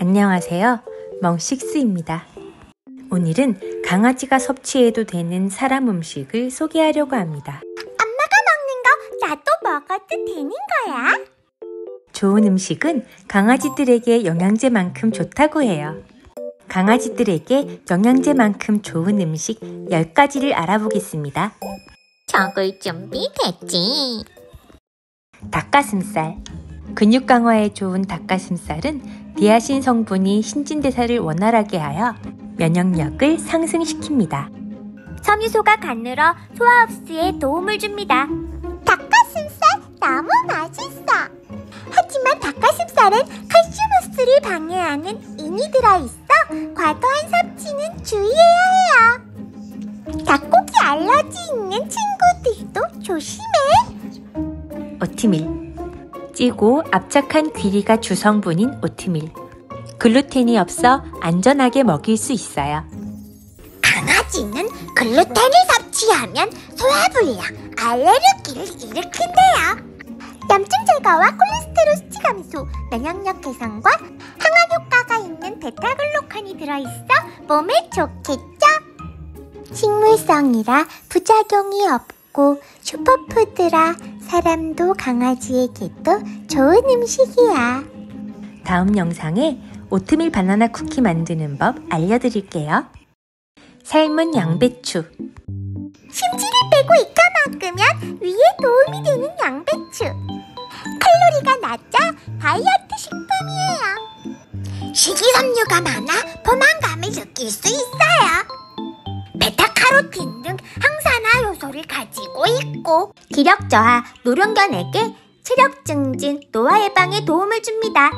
안녕하세요. 멍식스입니다. 오늘은 강아지가 섭취해도 되는 사람 음식을 소개하려고 합니다. 엄마가 먹는 거 나도 먹어도 되는 거야? 좋은 음식은 강아지들에게 영양제만큼 좋다고 해요. 강아지들에게 영양제만큼 좋은 음식 10가지를 알아보겠습니다. 적을 준비 됐지? 닭가슴살. 근육 강화에 좋은 닭가슴살은 디아신 성분이 신진대사를 원활하게 하여 면역력을 상승시킵니다. 섬유소가 가늘어 소화 흡수에 도움을 줍니다. 닭가슴살 너무 맛있어! 하지만 닭가슴살엔 칼슘 흡수를 방해하는 인이 들어있어 과도한 섭취는 주의해야 해요. 닭고기 알러지 있는 친구들도 조심해! 오트밀. 찌고 압착한 귀리가 주성분인 오트밀. 글루텐이 없어 안전하게 먹일 수 있어요. 강아지는 글루텐을 섭취하면 소화불량, 알레르기를 일으킨대요. 염증 제거와 콜레스테롤 수치 감소, 면역력 개선과 항암 효과가 있는 베타글루칸이 들어있어 몸에 좋겠죠? 식물성이라 부작용이 없고 슈퍼푸드라 사람도 강아지에게도 좋은 음식이야. 다음 영상에 오트밀 바나나 쿠키 만드는 법 알려드릴게요. 삶은 양배추. 심지를 빼고 익혀먹으면 위에 도움이 되는 양배추. 칼로리가 낮아 다이어트 식품이에요. 식이섬유가 많아 포만감을 느낄 수 있어요. 베타카로틴 등 항산화 요소를 가지고 있고 기력 저하, 노령견에게 체력 증진, 노화 예방에 도움을 줍니다.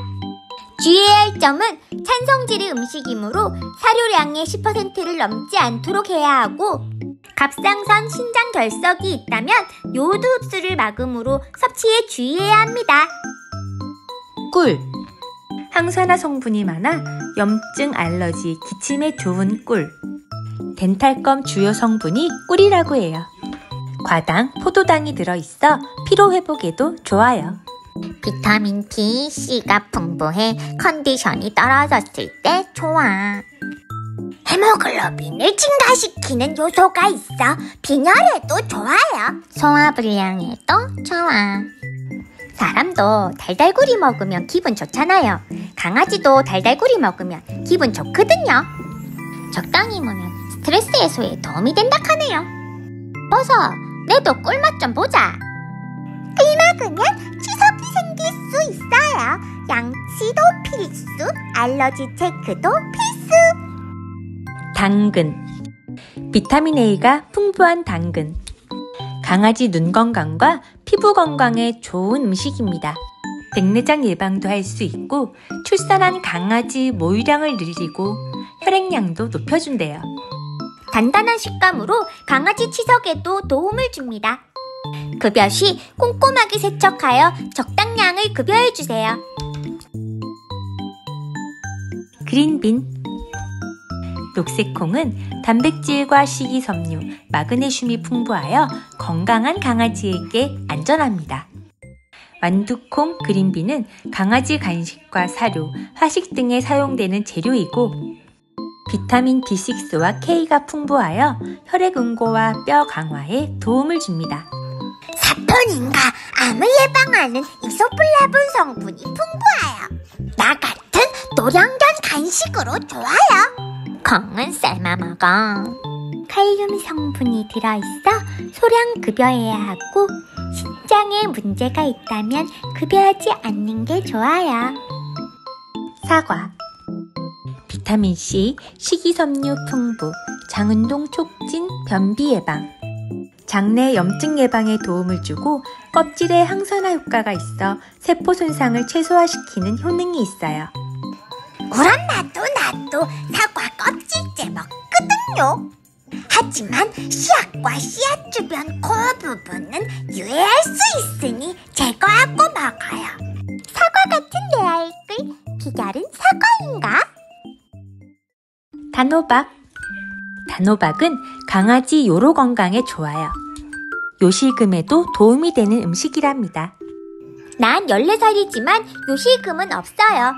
주의해야 할 점은 찬성질의 음식이므로 사료량의 10%를 넘지 않도록 해야 하고 갑상선 신장 결석이 있다면 요오드 흡수를 막음으로 섭취에 주의해야 합니다. 꿀. 항산화 성분이 많아 염증, 알러지, 기침에 좋은 꿀. 덴탈검 주요 성분이 꿀이라고 해요. 과당, 포도당이 들어있어 피로회복에도 좋아요. 비타민 B, C가 풍부해 컨디션이 떨어졌을 때 좋아. 헤모글로빈을 증가시키는 요소가 있어 빈혈에도 좋아요. 소화불량에도 좋아. 사람도 달달구리 먹으면 기분 좋잖아요. 강아지도 달달구리 먹으면 기분 좋거든요. 적당히 먹으면 스트레스 해소에 도움이 된다 하네요. 어서 너도 꿀맛 좀 보자. 꿀 먹으면 치석이 생길 수 있어요. 양치도 필수, 알러지 체크도 필수. 당근. 비타민 A가 풍부한 당근. 강아지 눈 건강과 피부 건강에 좋은 음식입니다. 백내장 예방도 할 수 있고 출산한 강아지 모유량을 늘리고 혈액량도 높여준대요. 단단한 식감으로 강아지 치석에도 도움을 줍니다. 급여 시 꼼꼼하게 세척하여 적당량을 급여해주세요. 그린빈. 녹색콩은 단백질과 식이섬유, 마그네슘이 풍부하여 건강한 강아지에게 안전합니다. 완두콩, 그린빈은 강아지 간식과 사료, 화식 등에 사용되는 재료이고 비타민 B6와 K가 풍부하여 혈액 응고와 뼈 강화에 도움을 줍니다. 사포닌과 암을 예방하는 이소플라본 성분이 풍부해요. 나 같은 노령견 간식으로 좋아요. 콩은 삶아 먹어. 칼륨 성분이 들어있어 소량 급여해야 하고 신장에 문제가 있다면 급여하지 않는 게 좋아요. 사과. 비타민C, 식이섬유 풍부, 장운동 촉진, 변비 예방, 장내 염증 예방에 도움을 주고 껍질에 항산화 효과가 있어 세포 손상을 최소화시키는 효능이 있어요. 우란 나도 사과 껍질째 먹거든요. 하지만 씨앗과 씨앗 주변 코 부분은 유해할 수 있으니 제거하고 먹어요. 사과 같은 레알 꿀, 비결은 사과인가? 단호박. 단호박은 강아지 요로 건강에 좋아요. 요실금에도 도움이 되는 음식이랍니다. 난 14살이지만 요실금은 없어요.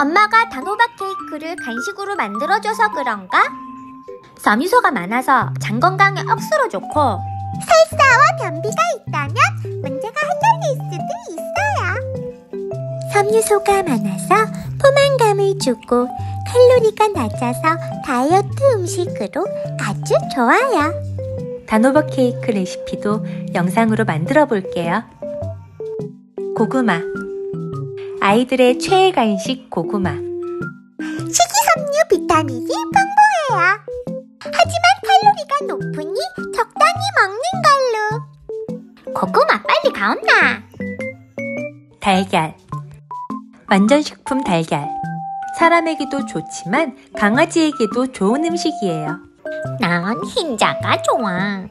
엄마가 단호박 케이크를 간식으로 만들어줘서 그런가? 섬유소가 많아서 장 건강에 억수로 좋고 설사와 변비가 있다면 문제가 해결될 수도 있어요. 섬유소가 많아서 포만감을 주고 칼로리가 낮아서 다이어트 음식으로 아주 좋아요. 단호박 케이크 레시피도 영상으로 만들어 볼게요. 고구마. 아이들의 최애 간식 고구마. 식이섬유 비타민이 풍부해요. 하지만 칼로리가 높으니 적당히 먹는 걸로. 고구마 빨리 가온나. 달걀. 완전식품 달걀. 사람에게도 좋지만 강아지에게도 좋은 음식이에요. 난 흰자가 좋아.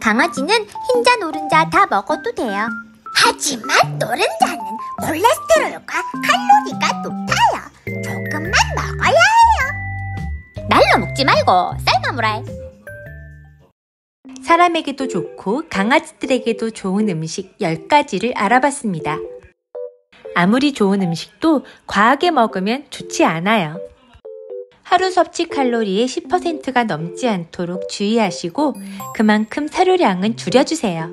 강아지는 흰자, 노른자 다 먹어도 돼요. 하지만 노른자는 콜레스테롤과 칼로리가 높아요. 조금만 먹어야 해요. 날로 먹지 말고 삶아 먹어라. 사람에게도 좋고 강아지들에게도 좋은 음식 10가지를 알아봤습니다. 아무리 좋은 음식도 과하게 먹으면 좋지 않아요. 하루 섭취 칼로리의 10%가 넘지 않도록 주의하시고 그만큼 사료량은 줄여주세요.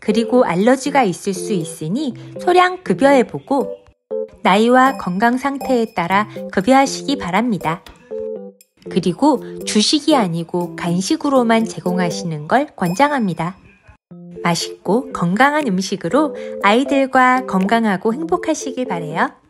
그리고 알러지가 있을 수 있으니 소량 급여해보고 나이와 건강 상태에 따라 급여하시기 바랍니다. 그리고 주식이 아니고 간식으로만 제공하시는 걸 권장합니다. 맛있고 건강한 음식으로 아이들과 건강하고 행복하시길 바래요.